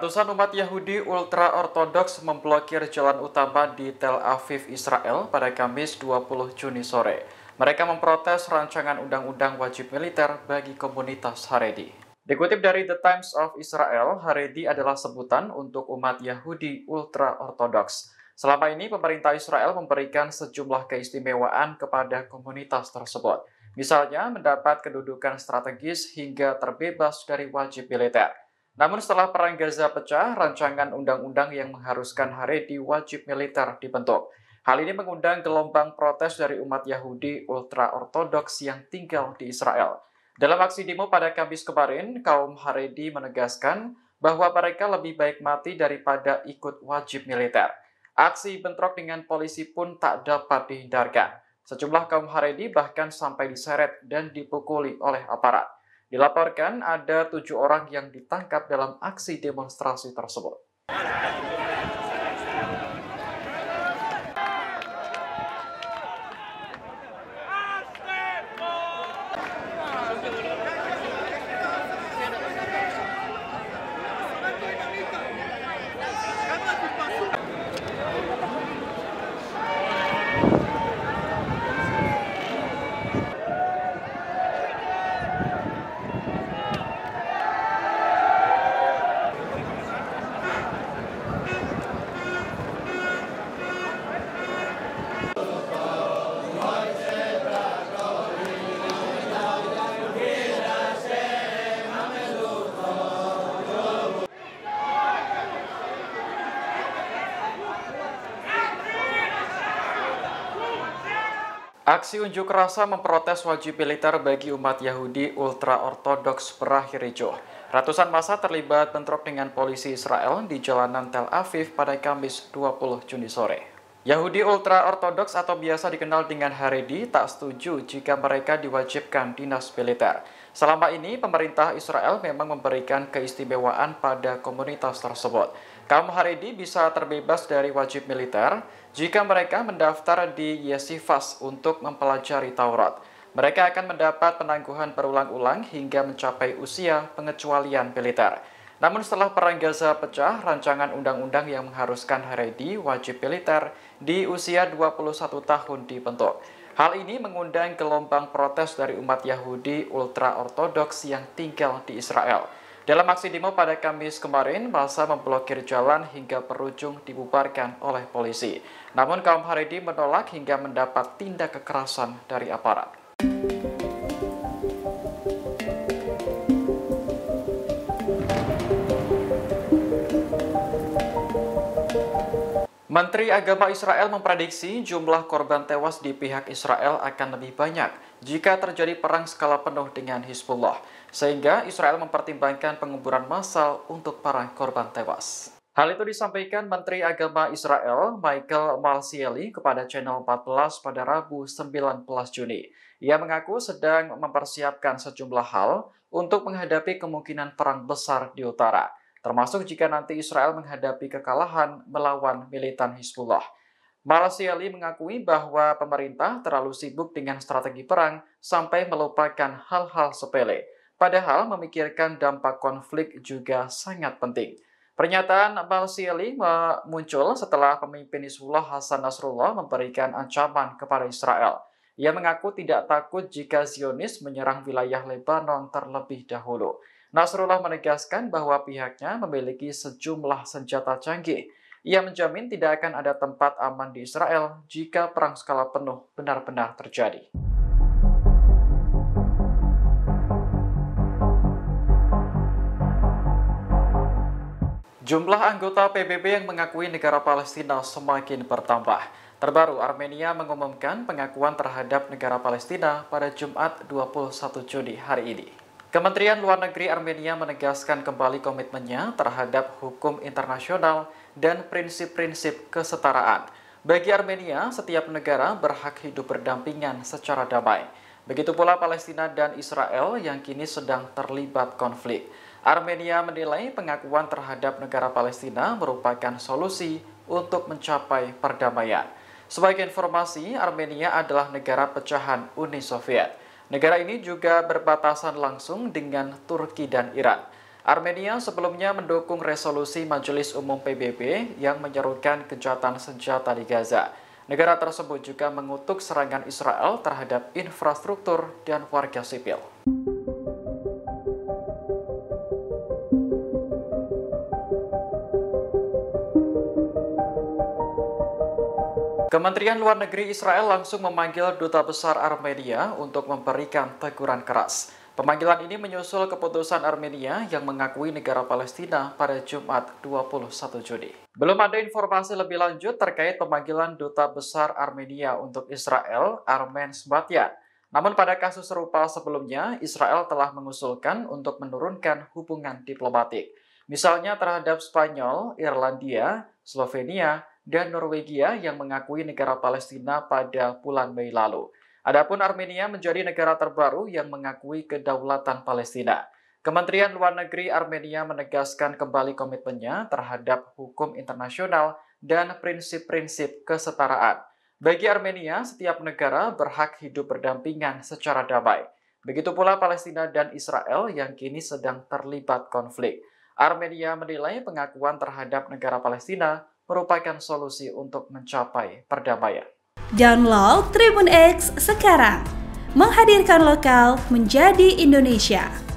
Ratusan umat Yahudi ultra-ortodoks memblokir jalan utama di Tel Aviv, Israel pada Kamis 20 Juni sore. Mereka memprotes rancangan undang-undang wajib militer bagi komunitas Haredi. Dikutip dari The Times of Israel, Haredi adalah sebutan untuk umat Yahudi ultra-ortodoks. Selama ini pemerintah Israel memberikan sejumlah keistimewaan kepada komunitas tersebut. Misalnya mendapat kedudukan strategis hingga terbebas dari wajib militer. Namun setelah perang Gaza pecah, rancangan undang-undang yang mengharuskan Haredi wajib militer dibentuk. Hal ini mengundang gelombang protes dari umat Yahudi ultra-ortodoks yang tinggal di Israel. Dalam aksi demo pada Kamis kemarin, kaum Haredi menegaskan bahwa mereka lebih baik mati daripada ikut wajib militer. Aksi bentrok dengan polisi pun tak dapat dihindarkan. Sejumlah kaum Haredi bahkan sampai diseret dan dipukuli oleh aparat. Dilaporkan ada 7 orang yang ditangkap dalam aksi demonstrasi tersebut. Aksi unjuk rasa memprotes wajib militer bagi umat Yahudi ultra-ortodoks berakhir ricuh. Ratusan massa terlibat bentrok dengan polisi Israel di jalanan Tel Aviv pada Kamis 20 Juni sore. Yahudi ultra-ortodoks atau biasa dikenal dengan Haredi tak setuju jika mereka diwajibkan dinas militer. Selama ini, pemerintah Israel memang memberikan keistimewaan pada komunitas tersebut. Kaum Haredi bisa terbebas dari wajib militer jika mereka mendaftar di Yeshivah untuk mempelajari Taurat. Mereka akan mendapat penangguhan berulang-ulang hingga mencapai usia pengecualian militer. Namun setelah perang Gaza pecah, rancangan undang-undang yang mengharuskan Haredi wajib militer di usia 21 tahun dibentuk. Hal ini mengundang gelombang protes dari umat Yahudi ultra-ortodoks yang tinggal di Israel. Dalam aksi demo pada Kamis kemarin, massa memblokir jalan hingga berujung dibubarkan oleh polisi. Namun kaum Haredi menolak hingga mendapat tindak kekerasan dari aparat. Menteri Agama Israel memprediksi jumlah korban tewas di pihak Israel akan lebih banyak jika terjadi perang skala penuh dengan Hizbullah, sehingga Israel mempertimbangkan penguburan massal untuk para korban tewas. Hal itu disampaikan Menteri Agama Israel Michael Malkieli kepada Channel 14 pada Rabu 19 Juni. Ia mengaku sedang mempersiapkan sejumlah hal untuk menghadapi kemungkinan perang besar di utara, termasuk jika nanti Israel menghadapi kekalahan melawan militan Hizbullah. Malkieli mengakui bahwa pemerintah terlalu sibuk dengan strategi perang sampai melupakan hal-hal sepele, padahal memikirkan dampak konflik juga sangat penting. Pernyataan Malkieli muncul setelah pemimpin Hizbullah Hassan Nasrullah memberikan ancaman kepada Israel. Ia mengaku tidak takut jika Zionis menyerang wilayah Lebanon terlebih dahulu. Nasrullah menegaskan bahwa pihaknya memiliki sejumlah senjata canggih. Ia menjamin tidak akan ada tempat aman di Israel jika perang skala penuh benar-benar terjadi. Jumlah anggota PBB yang mengakui negara Palestina semakin bertambah. Terbaru, Armenia mengumumkan pengakuan terhadap negara Palestina pada Jumat 21 Juni hari ini. Kementerian Luar Negeri Armenia menegaskan kembali komitmennya terhadap hukum internasional dan prinsip-prinsip kesetaraan. Bagi Armenia, setiap negara berhak hidup berdampingan secara damai. Begitu pula Palestina dan Israel yang kini sedang terlibat konflik. Armenia menilai pengakuan terhadap negara Palestina merupakan solusi untuk mencapai perdamaian. Sebagai informasi, Armenia adalah negara pecahan Uni Soviet. Negara ini juga berbatasan langsung dengan Turki dan Iran. Armenia sebelumnya mendukung resolusi Majelis Umum PBB yang menyerukan kejahatan senjata di Gaza. Negara tersebut juga mengutuk serangan Israel terhadap infrastruktur dan warga sipil. Kementerian Luar Negeri Israel langsung memanggil Duta Besar Armenia untuk memberikan teguran keras. Pemanggilan ini menyusul keputusan Armenia yang mengakui negara Palestina pada Jumat 21 Juni. Belum ada informasi lebih lanjut terkait pemanggilan Duta Besar Armenia untuk Israel, Armen Sbatia. Namun pada kasus serupa sebelumnya, Israel telah mengusulkan untuk menurunkan hubungan diplomatik. Misalnya terhadap Spanyol, Irlandia, Slovenia, dan Norwegia yang mengakui negara Palestina pada bulan Mei lalu. Adapun Armenia menjadi negara terbaru yang mengakui kedaulatan Palestina. Kementerian Luar Negeri Armenia menegaskan kembali komitmennya terhadap hukum internasional dan prinsip-prinsip kesetaraan. Bagi Armenia, setiap negara berhak hidup berdampingan secara damai. Begitu pula Palestina dan Israel yang kini sedang terlibat konflik. Armenia menilai pengakuan terhadap negara Palestina merupakan solusi untuk mencapai perdamaian. Download Tribun X sekarang, menghadirkan lokal menjadi Indonesia.